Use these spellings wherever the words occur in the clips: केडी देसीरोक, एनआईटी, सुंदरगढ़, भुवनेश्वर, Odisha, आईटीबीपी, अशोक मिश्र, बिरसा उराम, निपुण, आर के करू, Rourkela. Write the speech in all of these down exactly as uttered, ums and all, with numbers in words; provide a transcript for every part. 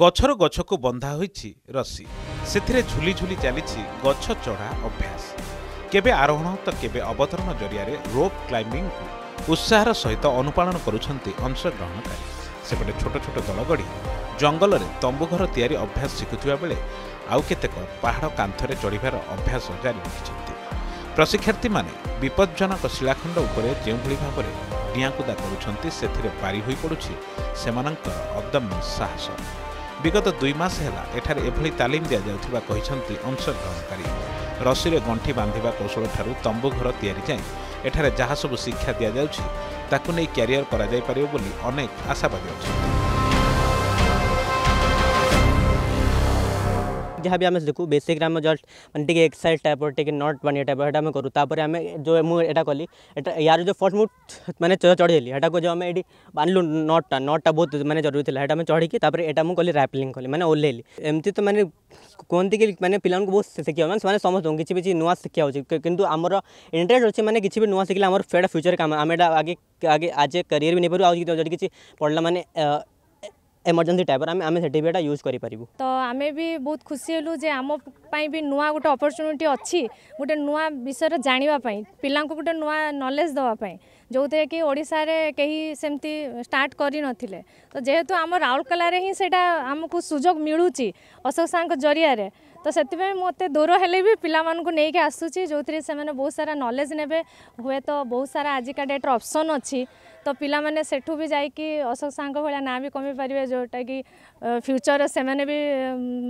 गछर गछ को बंधा होईछि रस्सी, सेथिरे झुली झुली चलीछि गछ चढ़ा अभ्यास। केबे आरोहण तो केबे अवतरण जरिया रोप क्लाइम्बिंग को उत्साहर सहित अनुपालन करुछन्ति अंशग्रहणकारी। सेपटे छोट छोट दल गढ़ी जंगल में तंबूघर तैयारी अभ्यास शिखुवा बेले आउ केतेक पहाड़ कांथरे चढ़ीबार अभ्यास जारी रखिछन्ति। प्रशिक्षार्थी माने विपज्जनक शिलाखंड उपरे जेउभली भाबरे डियाकुदा करुछन्ति सेथिरे पारी होई पडुछि सेमानंकर अदम्य साहस। विगत दुई मास हेला एठारे एभली तालीम दिया जाउथिबा कहिछन्ति अंशग्रहणकारी। रस्सी रे गंठी बांधिबा कौशल ठारू तंबूघर तैयारी जाय एठारे जहा सब शिक्षा दिया जाउछि ताकू नहीं क्यारियर करा जाय पारियो बोली अनेक आशावादी अच्छे। जहाँ भी आम देखू बेसिक ग्राम जस्ट मैं टे एक्सरसाइज टाइप टे नट बनिया टाइप है करूँ तापर आम जो मुझे कली यार जो फर्स्ट मुझे मैंने चढ़ेली को जो आम ये बांधलु नटा नटा बहुत मैंने जरूरी थी चढ़ी एटा मुझे कली रैपलिंग कली मैंने ओल्लैली एमती तो मैंने कहते कि मैंने पिला बहुत शिखा मैं से समस्त किसी भी नुआ शिक्षा होती आमर इंटरेस्ट अच्छे मैंने किसी भी नुआ शिखिले आम फेड फ्यूचर काम आम आगे आगे आज करियर भी नहीं पार्बू आज जब किसी पढ़ला मैंने एमरजेंसी टाइप आम आम से भी यूज करूँ। तो आम भी बहुत खुशी हलु जे आम भी नुआ गोटे अपरच्युनिटी अच्छी गोटे नुआ विषय जानापी पिला गोटे नुआ नॉलेज दवापाई जो थे कि ओडिशा रे कहीं सेमती स्टार्ट करी नथिले। तो जेहेतु आम राउरकेला रे ही सेटा आमको सुजोग मिलूची अशोक साहब जरिया रे तो से मत दूर हेल्ले भी पिला मानकु नेके आसुची जो थी से मैंने बहुत सारा नॉलेज नेबे हुए तो बहुत सारा आजिका डेट्र ऑप्शन अच्छी तो पिला माने सेठू भी जाइकी अशोक साहब भाया ना भी कमी पारे जोटा कि फ्यूचर से मैंने भी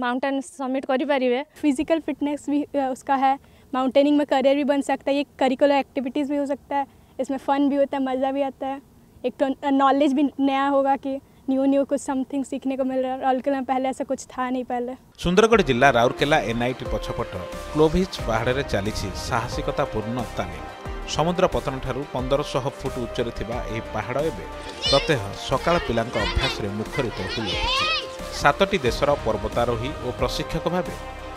माउंटेन समिट करें। फिजिकल फिटनेस भी उसका है, माउंटेनिंग में करियर भी बन सकता है, ये करिकुलर एक्टिविटीज़ भी हो सकता है, इसमें फ़न भी होता है, मज़ा भी आता है, एक तो नॉलेज भी नया होगा कि न्यू न्यू कुछ समथिंग सीखने को मिल रहा है। राउरकेला में पहले ऐसा कुछ था नहीं। पहले सुंदरगढ़ जिला राउरकेला एनआईटी पछपट क्लोभिज पहाड़ में चली साहसिकता पूर्ण तालीम। समुद्र पतन ठारू पंदर शह फुट उच्चरे थिबा एही पहाड़ एवं प्रत्यह सकाल पिलांका अभ्यास मुखरित होई सातटी देशर पर्वतारोही और प्रशिक्षक भाव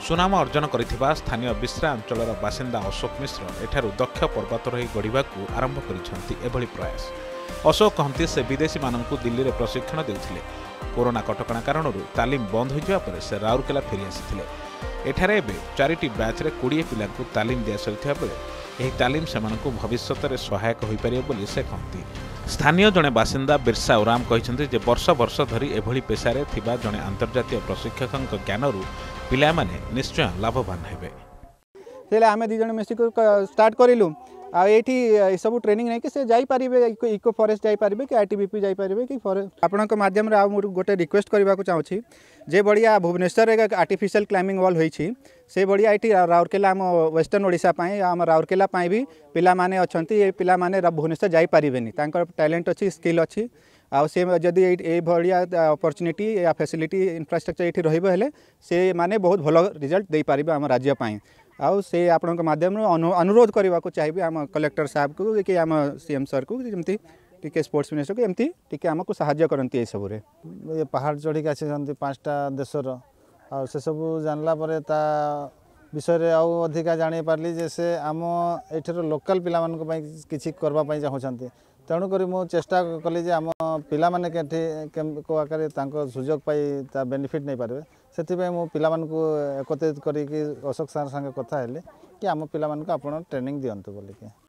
सुनाम अर्जन करिथिबा स्थानीय विश्रा अंचलर बासिंदा अशोक मिश्र एठारू दक्ष पर्वतारोही गढ़िबाकू आरंभ करिसंती एभली प्रयास। अशोक कहते से विदेशी माननकू दिल्ली रे प्रशिक्षण देउथिले, कोरोना कटकणा कारणरू तालीम बंद होई जिवा पर से राउरकेला फेरी आसीथिले। एठारे एबे चारिटी बैच रे बीस पिलांकू तालीम दिया सरिथिबा पर एही तालीम सेमानकू भविष्यत रे सहायक होई पारिबो बोली से कहते। स्थानीय जणे बासिंदा बिरसा उराम कहिसंती जे वर्ष वर्ष धरी एभली पेशारे थिबा जणे अंतर्जातीय प्रशिक्षकक ज्ञानरू पिलाने निश्चय लाभवान हे। आम दिज मिसिक स्टार्ट करूँ आई सब ट्रेनिंग नहीं कि से जापारे इको फॉरेस्ट जापारे कि आईटीबीपी जापारे कि फॉरेस्ट माध्यम रे आपम गोटे रिक्वेस्ट करवाक चाहूँगी जे बढ़िया भुवनेश्वर एक आर्टिफिशियल क्लाइंबिंग वॉल होती से बढ़िया ये राउरकेला आम वेस्टर्न ओडिशा पाई आम राउरकेला पाई भी पिला माने अछंती पिला माने भुवनेश्वर जापारे तांकर टैलेंट अच्छी स्किल अच्छी आउ से जदि ए भलिया अपॉर्चुनिटी या फैसिलिटी इंफ्रास्ट्रक्चर ये रही है से माने बहुत भल रिजल्ट दे पारे आम राज्य पाई आउ से आपण माध्यम अनुरोध करने को चाहिए आम कलेक्टर साहब को कि आम सीएम सर को जमती टिके स्पोर्ट्स मिनिस्टर को एमती टिके आमको साहाय्य करती ये सबुरे ये पहाड़ चढ़ी आसी पांचटा देशर आ से सब जानला परे ता विषय आउ अधिका जानि पारली जे से आम एठर लोकल पिला मानको पई किछि करबा पई चाहौछन्ते तेणुकरी मु चेष्टा कली जे आम पिला माने केठी को आकर तांको सुजोग पाई ता बेनिफिट नहीं पारबे सेति पे मु पिला मानको एकत्रित करी कि अशोक सर संगे कथा हेले कि आम पिला मानको आपण ट्रेनिंग दियंतु बोली के